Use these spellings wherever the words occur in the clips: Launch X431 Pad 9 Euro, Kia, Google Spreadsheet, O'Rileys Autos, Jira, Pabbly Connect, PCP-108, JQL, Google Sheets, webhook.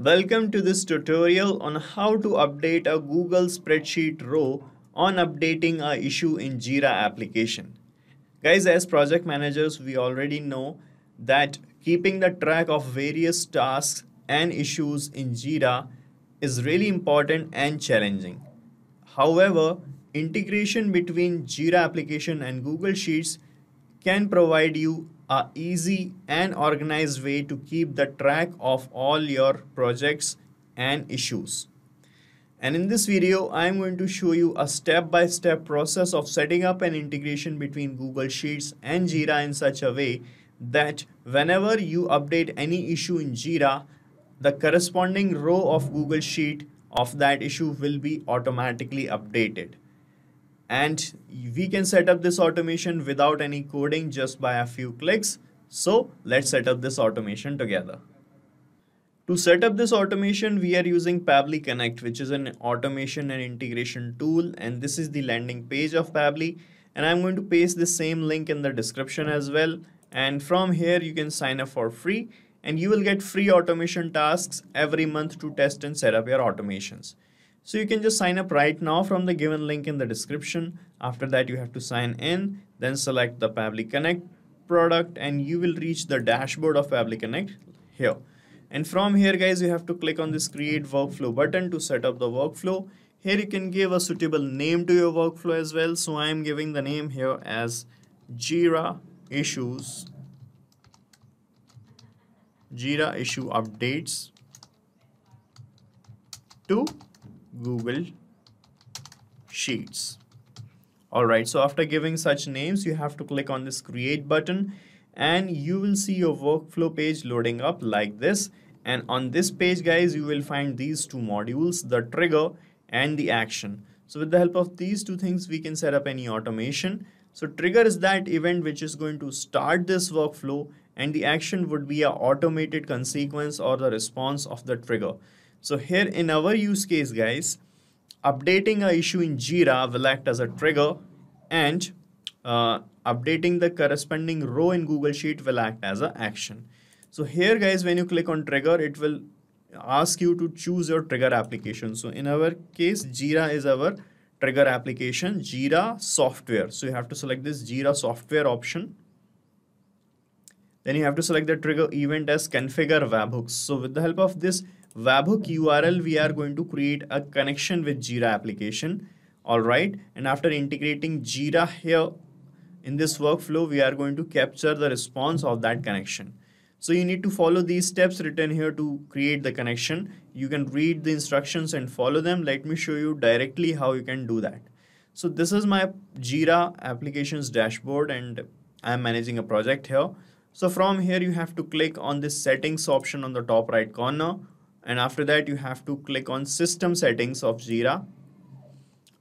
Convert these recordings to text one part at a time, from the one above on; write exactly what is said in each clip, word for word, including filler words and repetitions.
Welcome to this tutorial on how to update a Google Spreadsheet row on updating an issue in Jira application. Guys, as project managers, we already know that keeping the track of various tasks and issues in Jira is really important and challenging. However, integration between Jira application and Google Sheets can provide you an easy and organized way to keep the track of all your projects and issues. And in this video, I am going to show you a step-by-step process of setting up an integration between Google Sheets and Jira in such a way that whenever you update any issue in Jira, the corresponding row of Google Sheet of that issue will be automatically updated. And we can set up this automation without any coding, just by a few clicks. So let's set up this automation together. To set up this automation, we are using Pabbly Connect, which is an automation and integration tool. And this is the landing page of Pabbly. And I'm going to paste the same link in the description as well. And from here, you can sign up for free and you will get free automation tasks every month to test and set up your automations. So you can just sign up right now from the given link in the description. After that, you have to sign in, then select the Pabbly Connect product and you will reach the dashboard of Pabbly Connect here. And from here, guys, you have to click on this create workflow button to set up the workflow. Here you can give a suitable name to your workflow as well. So I am giving the name here as Jira Issues, Jira Issue Updates to Google Sheets. Alright, so after giving such names, you have to click on this create button and you will see your workflow page loading up like this. And on this page, guys, you will find these two modules, the trigger and the action. So with the help of these two things, we can set up any automation. So trigger is that event which is going to start this workflow, and the action would be an automated consequence or the response of the trigger. So here in our use case, guys, updating an issue in Jira will act as a trigger and uh, updating the corresponding row in Google Sheet will act as an action. So here, guys, when you click on trigger, it will ask you to choose your trigger application. So in our case, Jira is our trigger application, Jira software. So you have to select this Jira software option. Then you have to select the trigger event as configure webhooks. So with the help of this webhook U R L, we are going to create a connection with Jira application. All right. And after integrating Jira here in this workflow, we are going to capture the response of that connection. So you need to follow these steps written here to create the connection. You can read the instructions and follow them. Let me show you directly how you can do that. So this is my Jira applications dashboard and I'm managing a project here. So from here, you have to click on this settings option on the top right corner. And after that, you have to click on system settings of Jira.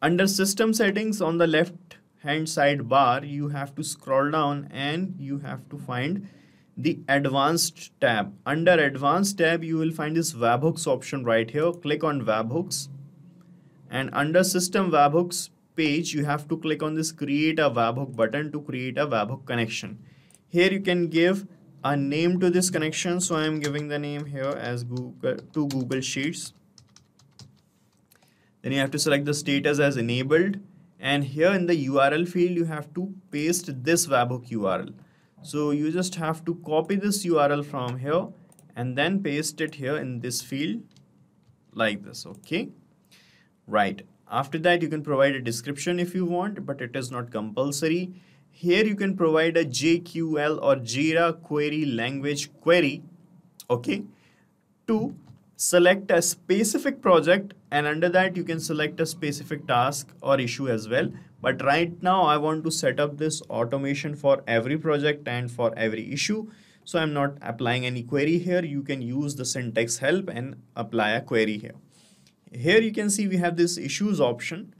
Under system settings on the left hand side bar, you have to scroll down and you have to find the advanced tab. Under advanced tab, you will find this webhooks option right here. Click on webhooks. And under system webhooks page, you have to click on this create a webhook button to create a webhook connection. Here you can give a name to this connection. So I am giving the name here as Google to Google Sheets. Then you have to select the status as enabled. And here in the U R L field, you have to paste this webhook U R L. So you just have to copy this U R L from here and then paste it here in this field like this. Okay. Right. After that, you can provide a description if you want, but it is not compulsory. Here you can provide a J Q L or Jira query language query, okay, to select a specific project, and under that you can select a specific task or issue as well. But right now I want to set up this automation for every project and for every issue. So I'm not applying any query here. You can use the syntax help and apply a query here. Here you can see we have this issues option.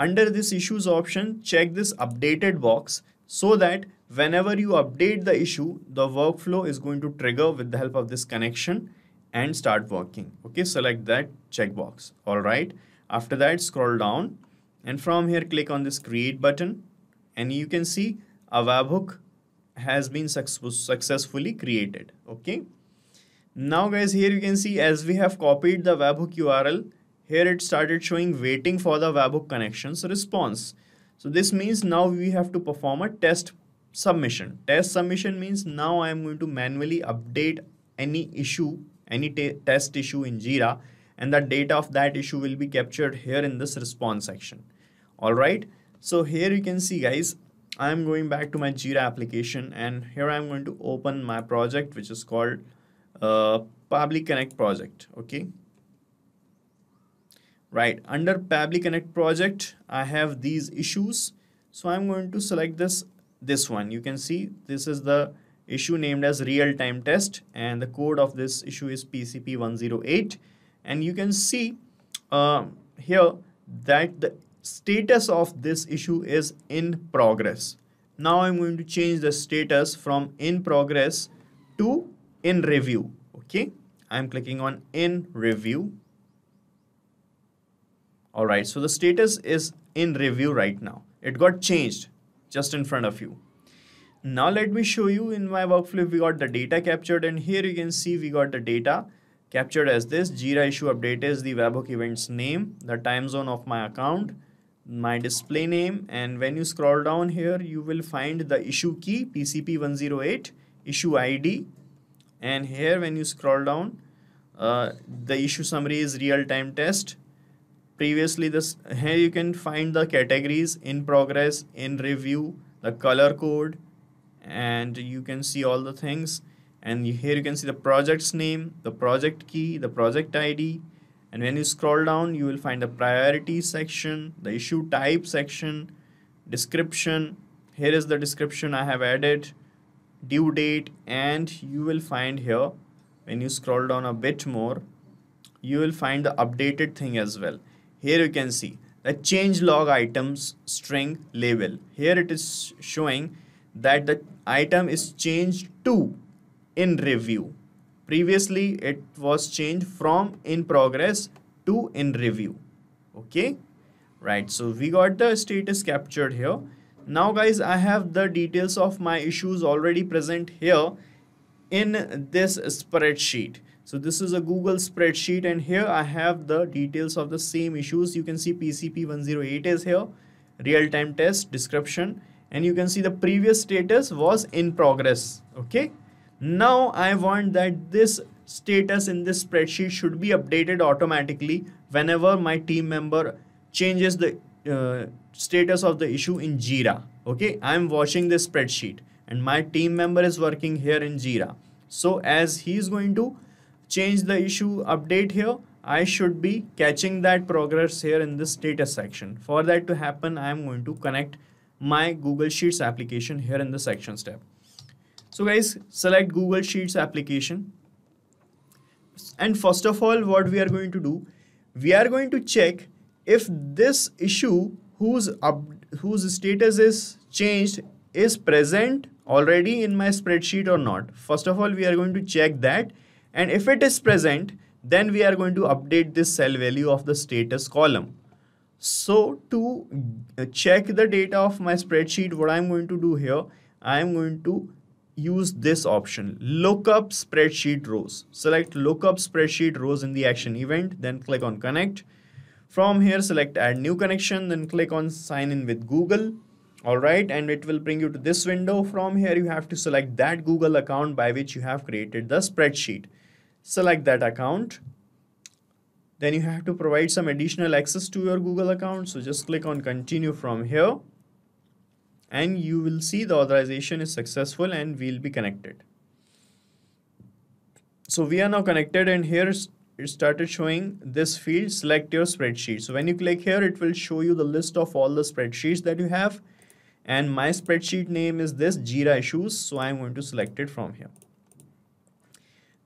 Under this issues option, check this updated box so that whenever you update the issue, the workflow is going to trigger with the help of this connection and start working. Okay, select that checkbox. All right. After that, scroll down and from here, click on this create button and you can see a webhook has been successfully created. Okay. Now guys, here you can see as we have copied the webhook U R L, here it started showing waiting for the webhook connections response. So this means now we have to perform a test submission. Test submission means now I am going to manually update any issue, any test issue in Jira, and the data of that issue will be captured here in this response section. All right. So here you can see guys, I am going back to my Jira application and here I am going to open my project, which is called uh, Pabbly Connect project. Okay. Right, under Pabbly Connect project, I have these issues. So I'm going to select this, this one. You can see this is the issue named as real-time test and the code of this issue is P C P one oh eight. And you can see um, here that the status of this issue is in progress. Now I'm going to change the status from in progress to in review. Okay, I'm clicking on in review. Alright, so the status is in review right now. It got changed just in front of you. Now let me show you in my workflow, we got the data captured and here you can see we got the data captured as this. Jira issue update is the webhook event's name, the time zone of my account, my display name, and when you scroll down here, you will find the issue key P C P one oh eight, issue I D, and here when you scroll down, uh, the issue summary is real-time test. Previously, this here you can find the categories in progress, in review, the color code, and you can see all the things. And here you can see the project's name, the project key, the project I D. And when you scroll down, you will find the priority section, the issue type section, description. Here is the description I have added, due date, and you will find here, when you scroll down a bit more, you will find the updated thing as well. Here you can see the change log items string label. Here it is showing that the item is changed to in review. Previously it was changed from in progress to in review. Okay, right. So we got the status captured here. Now guys, I have the details of my issues already present here in this spreadsheet. So this is a Google spreadsheet and here I have the details of the same issues. You can see P C P one oh eight is here, real-time test, description, and you can see the previous status was in progress. Okay. Now I want that this status in this spreadsheet should be updated automatically whenever my team member changes the uh, status of the issue in Jira. Okay. I'm watching this spreadsheet and my team member is working here in Jira. So as he is going to change the issue update here, I should be catching that progress here in the status section. For that to happen, I am going to connect my Google Sheets application here in the sections tab. So guys, select Google Sheets application. And first of all, what we are going to do, we are going to check if this issue whose, up, whose status is changed is present already in my spreadsheet or not. First of all, we are going to check that. And if it is present, then we are going to update this cell value of the status column. So to check the data of my spreadsheet, what I'm going to do here, I'm going to use this option, lookup spreadsheet rows. Select lookup spreadsheet rows in the action event, then click on connect. From here, select add new connection, then click on sign in with Google. All right, and it will bring you to this window. From here, you have to select that Google account by which you have created the spreadsheet. Select that account. Then you have to provide some additional access to your Google account. So just click on continue from here. And you will see the authorization is successful and we'll be connected. So we are now connected and here it started showing this field, select your spreadsheet. So when you click here, it will show you the list of all the spreadsheets that you have. And my spreadsheet name is this Jira issues. So I'm going to select it from here.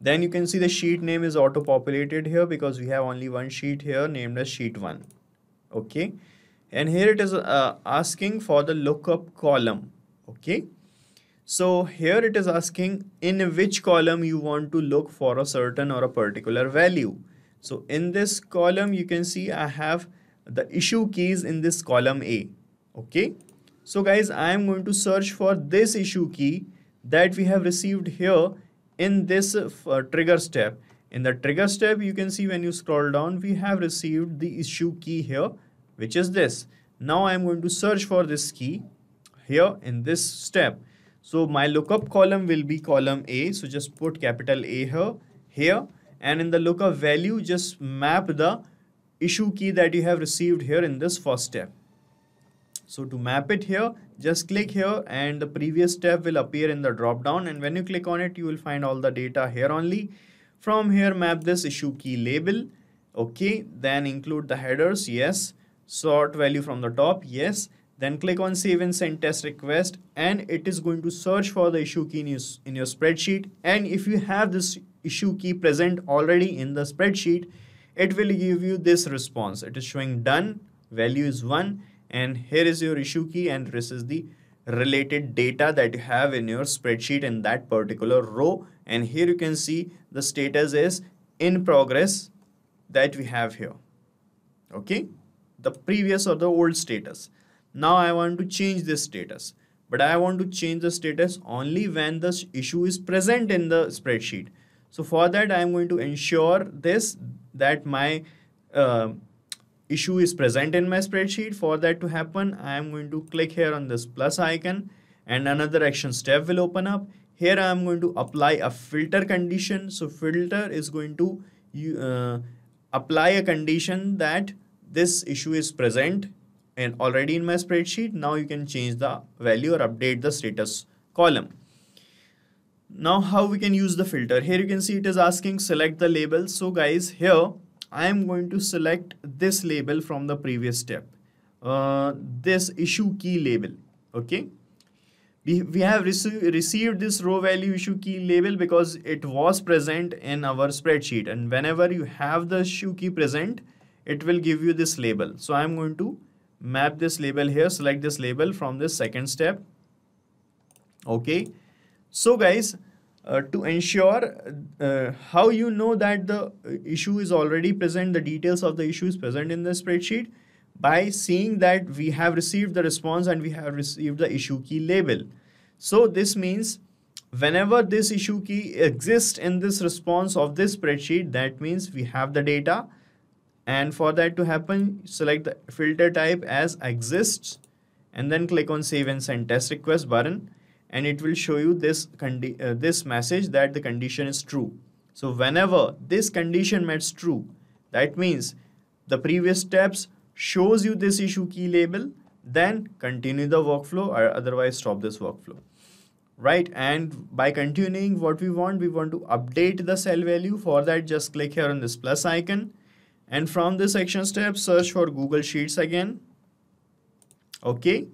Then you can see the sheet name is auto populated here because we have only one sheet here named as sheet one. Okay. And here it is uh, asking for the lookup column. Okay. So here it is asking in which column you want to look for a certain or a particular value. So in this column, you can see I have the issue keys in this column A. Okay. So guys, I am going to search for this issue key that we have received here in this uh, trigger step, in the trigger step, you can see when you scroll down, we have received the issue key here, which is this. Now I'm going to search for this key here in this step. So my lookup column will be column A. So just put capital A here, here, and in the lookup value, just map the issue key that you have received here in this first step. So to map it here, just click here and the previous step will appear in the drop down, and when you click on it, you will find all the data here only. From here, map this issue key label. Okay, then include the headers. Yes. Sort value from the top. Yes. Then click on save and send test request, and it is going to search for the issue key in your, in your spreadsheet. And if you have this issue key present already in the spreadsheet, it will give you this response. It is showing done, value is one, and here is your issue key, and this is the related data that you have in your spreadsheet in that particular row. And here you can see the status is in progress that we have here. Okay, the previous or the old status. Now I want to change this status, but I want to change the status only when the issue is present in the spreadsheet. So for that, I am going to ensure this, that my uh, issue is present in my spreadsheet. For that to happen, I am going to click here on this plus icon and another action step will open up. Here I am going to apply a filter condition. So filter is going to uh, apply a condition that this issue is present and already in my spreadsheet. Now you can change the value or update the status column. Now how we can use the filter? Here you can see it is asking select the label. So guys, here I am going to select this label from the previous step, uh, this issue key label. Okay, we, we have rece- received this row value issue key label because it was present in our spreadsheet, and whenever you have the issue key present, it will give you this label. So I am going to map this label here, select this label from this second step. Okay, so guys, uh, to ensure uh, how you know that the issue is already present, the details of the issue is present in the spreadsheet, by seeing that we have received the response and we have received the issue key label. So this means whenever this issue key exists in this response of this spreadsheet, that means we have the data. And for that to happen, select the filter type as exists and then click on save and send test request button, and it will show you this condi uh, this message that the condition is true. So whenever this condition matches true, that means the previous steps shows you this issue key label, then continue the workflow or otherwise stop this workflow. Right, and by continuing, what we want, we want to update the cell value. For that, just click here on this plus icon. And from this action step, search for Google Sheets again. Okay.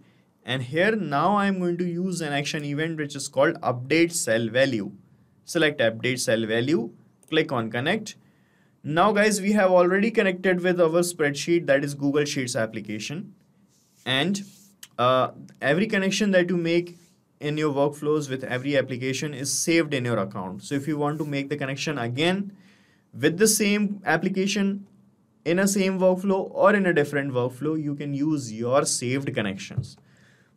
And here now I'm going to use an action event which is called update cell value. Select update cell value. Click on connect. Now guys, we have already connected with our spreadsheet, that is Google Sheets application. And uh, every connection that you make in your workflows with every application is saved in your account. So if you want to make the connection again with the same application, in a same workflow or in a different workflow, you can use your saved connections.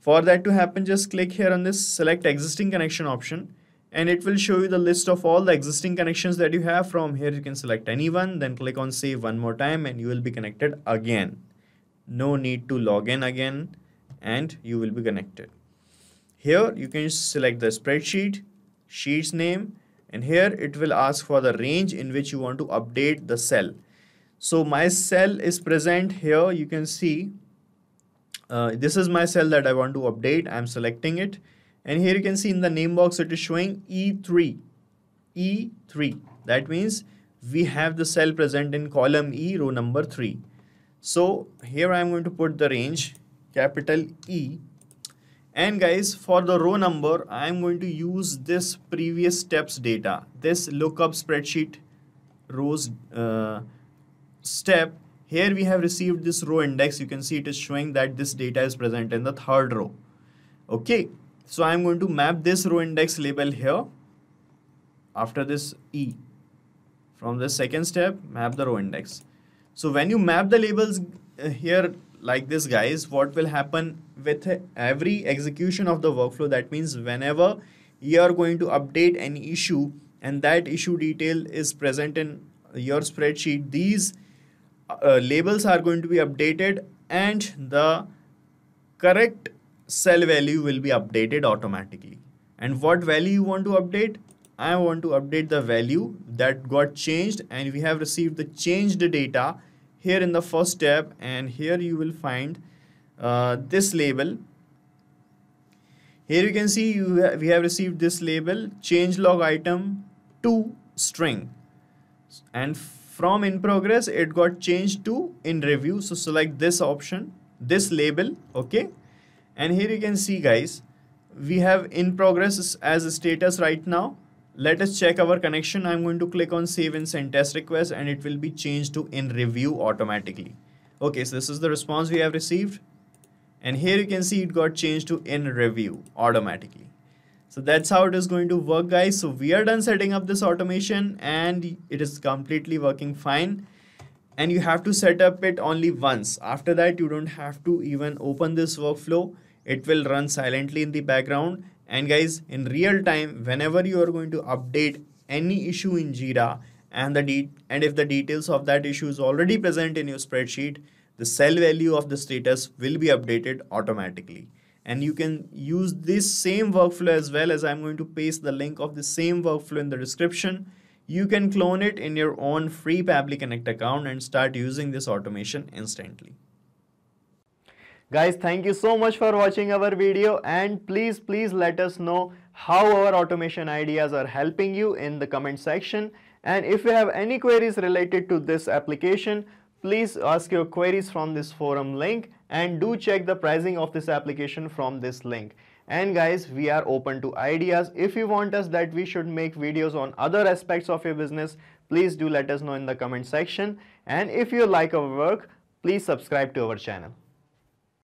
For that to happen, just click here on this select existing connection option, and it will show you the list of all the existing connections that you have. From here, you can select anyone, then click on save one more time and you will be connected again. No need to log in again and you will be connected. Here you can select the spreadsheet, sheets name, and here it will ask for the range in which you want to update the cell. So my cell is present here. You can see uh, this is my cell that I want to update. I'm selecting it. And here you can see in the name box, it is showing E three. E three. That means we have the cell present in column E, row number three. So here I'm going to put the range capital E. And guys, for the row number, I'm going to use this previous steps data, this lookup spreadsheet rows uh, step. Here we have received this row index. You can see it is showing that this data is present in the third row. Okay, so I'm going to map this row index label here after this E. From the second step, map the row index. So when you map the labels here like this, guys, what will happen with every execution of the workflow? That means whenever you are going to update an issue, and that issue detail is present in your spreadsheet, these uh, labels are going to be updated and the correct cell value will be updated automatically. And what value you want to update? I want to update the value that got changed, and we have received the changed data here in the first tab, and here you will find uh, this label. Here you can see you ha we have received this label change log item to string, and from in progress it got changed to in review. So select this option, this label, okay. And here you can see, guys, we have in progress as a status right now. Let us check our connection. I'm going to click on save and send test request, and it will be changed to in review automatically. Okay, so this is the response we have received, and here you can see it got changed to in review automatically. So that's how it is going to work, guys. So we are done setting up this automation, and it is completely working fine. And you have to set up it only once. After that, you don't have to even open this workflow. It will run silently in the background. And guys, in real time, whenever you are going to update any issue in Jira, and the de and if the details of that issue is already present in your spreadsheet, the cell value of the status will be updated automatically. And you can use this same workflow as well, as I'm going to paste the link of the same workflow in the description. You can clone it in your own free Pabbly Connect account and start using this automation instantly. Guys, thank you so much for watching our video, and please, please let us know how our automation ideas are helping you in the comment section. And if you have any queries related to this application, please ask your queries from this forum link, and do check the pricing of this application from this link. And guys, we are open to ideas. If you want us that we should make videos on other aspects of your business, please do let us know in the comment section. And if you like our work, please subscribe to our channel.